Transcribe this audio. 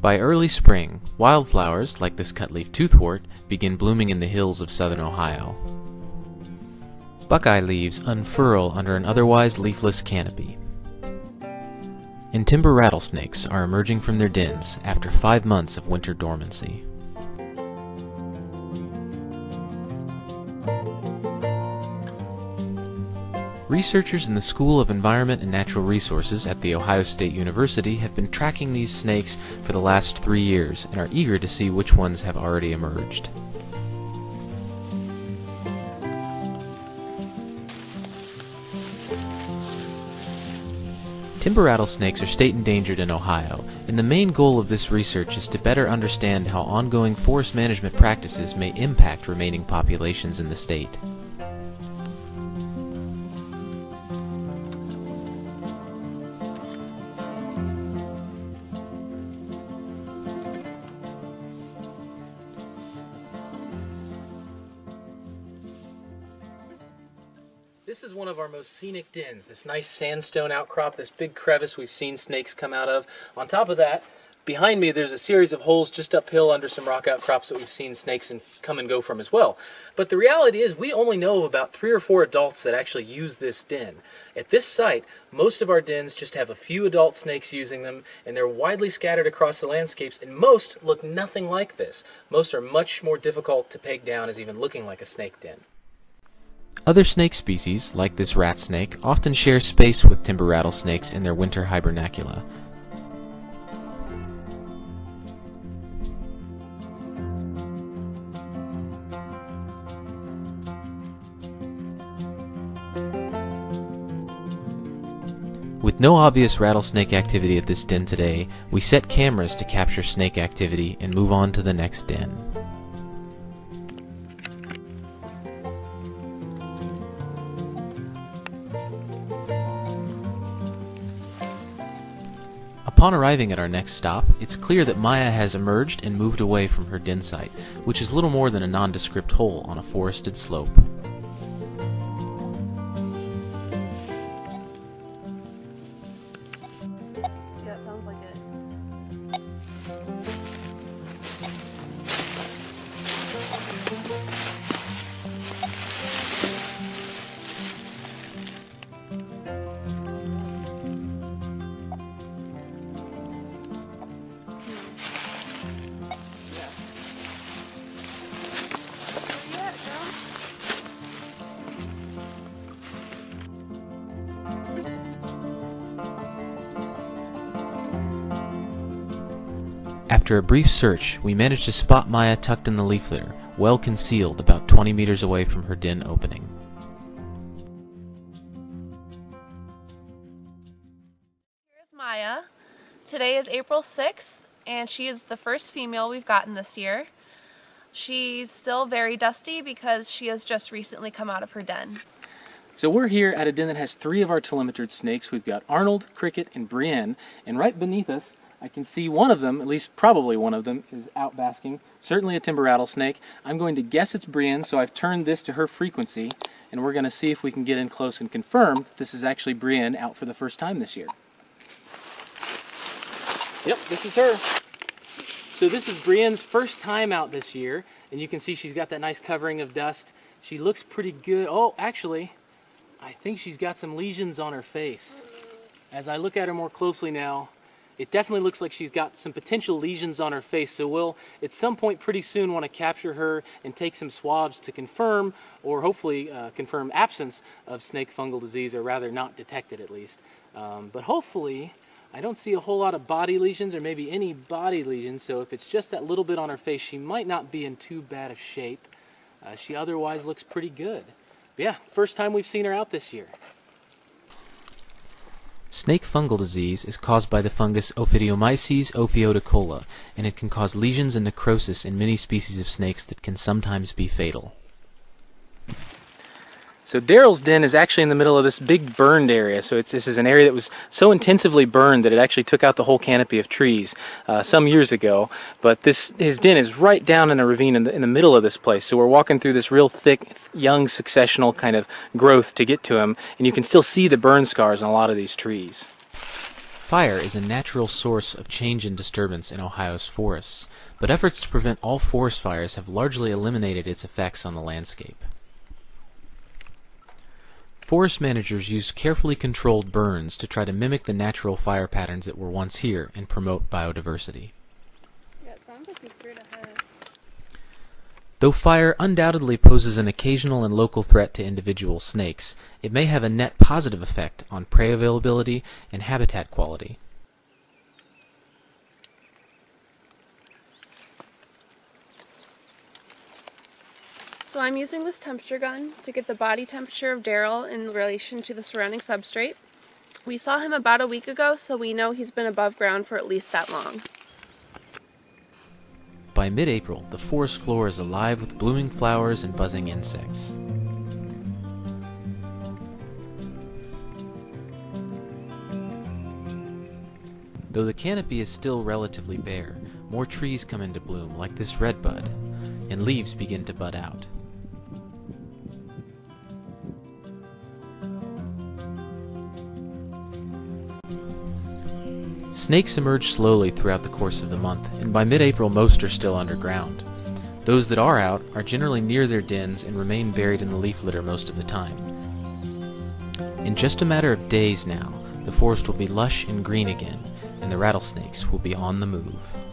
By early spring, wildflowers like this cutleaf toothwort begin blooming in the hills of southern Ohio. Buckeye leaves unfurl under an otherwise leafless canopy. And timber rattlesnakes are emerging from their dens after 5 months of winter dormancy. Researchers in the School of Environment and Natural Resources at The Ohio State University have been tracking these snakes for the last 3 years and are eager to see which ones have already emerged. Timber rattlesnakes are state endangered in Ohio, and the main goal of this research is to better understand how ongoing forest management practices may impact remaining populations in the state. This is one of our most scenic dens, this nice sandstone outcrop, this big crevice we've seen snakes come out of. On top of that, behind me there's a series of holes just uphill under some rock outcrops that we've seen snakes come and go from as well. But the reality is we only know of about 3 or 4 adults that actually use this den. At this site, most of our dens just have a few adult snakes using them, and they're widely scattered across the landscapes, and most look nothing like this. Most are much more difficult to peg down as even looking like a snake den. Other snake species, like this rat snake, often share space with timber rattlesnakes in their winter hibernacula. With no obvious rattlesnake activity at this den today, we set cameras to capture snake activity and move on to the next den. Upon arriving at our next stop, it's clear that Maya has emerged and moved away from her den site, which is little more than a nondescript hole on a forested slope. Yeah, it sounds like it. After a brief search, we managed to spot Maya tucked in the leaf litter, well concealed about 20 meters away from her den opening. Here's Maya. Today is April 6th, and she is the first female we've gotten this year. She's still very dusty because she has just recently come out of her den. So we're here at a den that has 3 of our telemetered snakes. We've got Arnold, Cricket, and Brienne, and right beneath us I can see one of them, at least probably one of them, is out basking. Certainly a timber rattlesnake. I'm going to guess it's Brienne, so I've turned this to her frequency, and we're going to see if we can get in close and confirm that this is actually Brienne out for the first time this year. Yep, this is her. So this is Brienne's first time out this year, and you can see she's got that nice covering of dust. She looks pretty good. Oh, actually, I think she's got some lesions on her face. As I look at her more closely now, it definitely looks like she's got some potential lesions on her face, so we'll at some point pretty soon want to capture her and take some swabs to confirm, or hopefully confirm absence of snake fungal disease, or rather not detect it at least. But hopefully, I don't see a whole lot of body lesions or maybe any body lesions, so if it's just that little bit on her face, she might not be in too bad of shape. She otherwise looks pretty good. But yeah, first time we've seen her out this year. Snake fungal disease is caused by the fungus Ophidiomyces ophiodicola, and it can cause lesions and necrosis in many species of snakes that can sometimes be fatal. So Daryl's den is actually in the middle of this big burned area. So this is an area that was so intensively burned that it actually took out the whole canopy of trees some years ago. But his den is right down in a ravine in the middle of this place. So we're walking through this real thick, young, successional kind of growth to get to him. And you can still see the burn scars on a lot of these trees. Fire is a natural source of change and disturbance in Ohio's forests, but efforts to prevent all forest fires have largely eliminated its effects on the landscape. Forest managers used carefully controlled burns to try to mimic the natural fire patterns that were once here and promote biodiversity. Yeah, it sounds like it's right ahead. Though fire undoubtedly poses an occasional and local threat to individual snakes, it may have a net positive effect on prey availability and habitat quality. So I'm using this temperature gun to get the body temperature of Daryl in relation to the surrounding substrate. We saw him about a week ago, so we know he's been above ground for at least that long. By mid-April, the forest floor is alive with blooming flowers and buzzing insects. Though the canopy is still relatively bare, more trees come into bloom, like this red bud, and leaves begin to bud out. Snakes emerge slowly throughout the course of the month, and by mid-April most are still underground. Those that are out are generally near their dens and remain buried in the leaf litter most of the time. In just a matter of days now, the forest will be lush and green again, and the rattlesnakes will be on the move.